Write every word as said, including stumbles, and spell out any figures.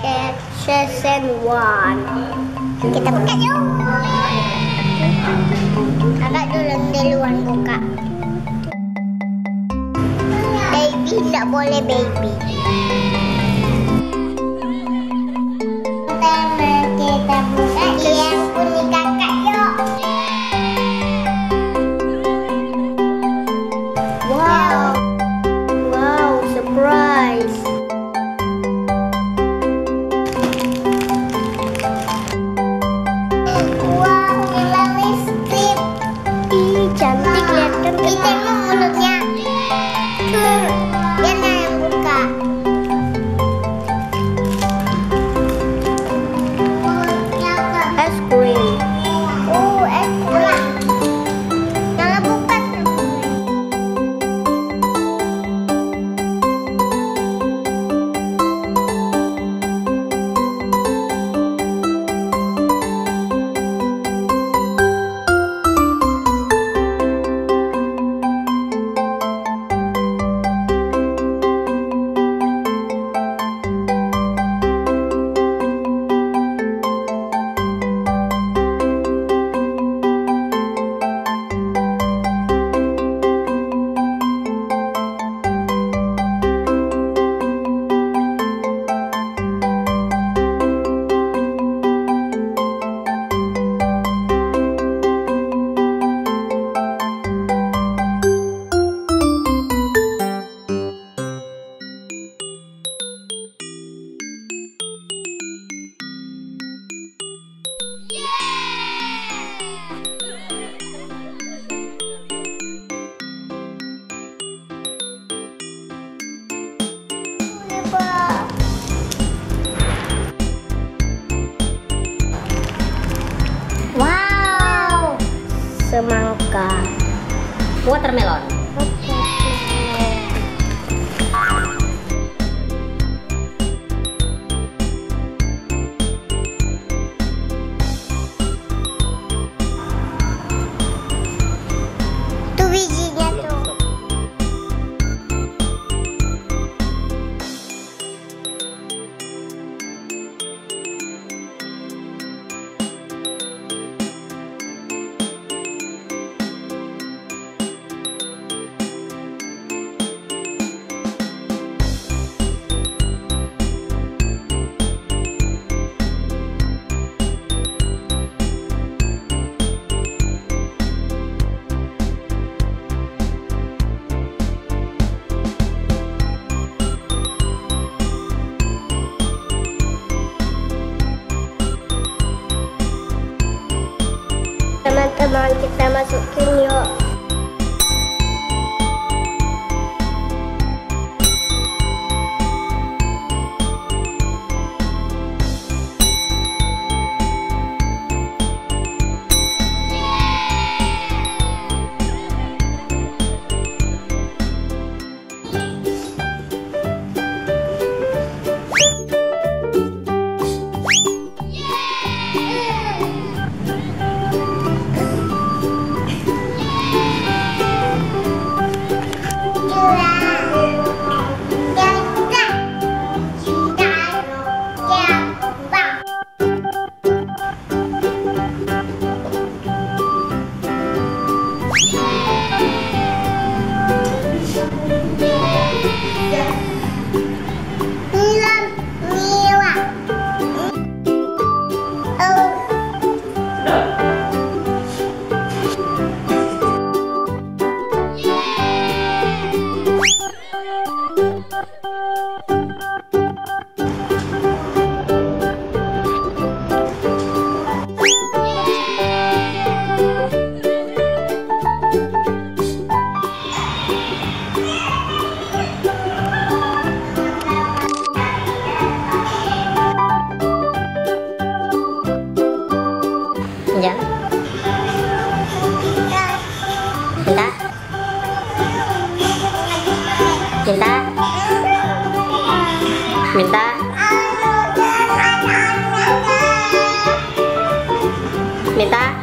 Basket season one. Kita buka yuk. Agak dulu duluan buka. Baby tidak boleh baby. Pertama kita buka yang kuning kakak yuk. Wow, wow, surprise. Wow, semangka, watermelon. Teman-teman, kita masukin yuk. Ya. Cinta. Cinta. Minta. Minta.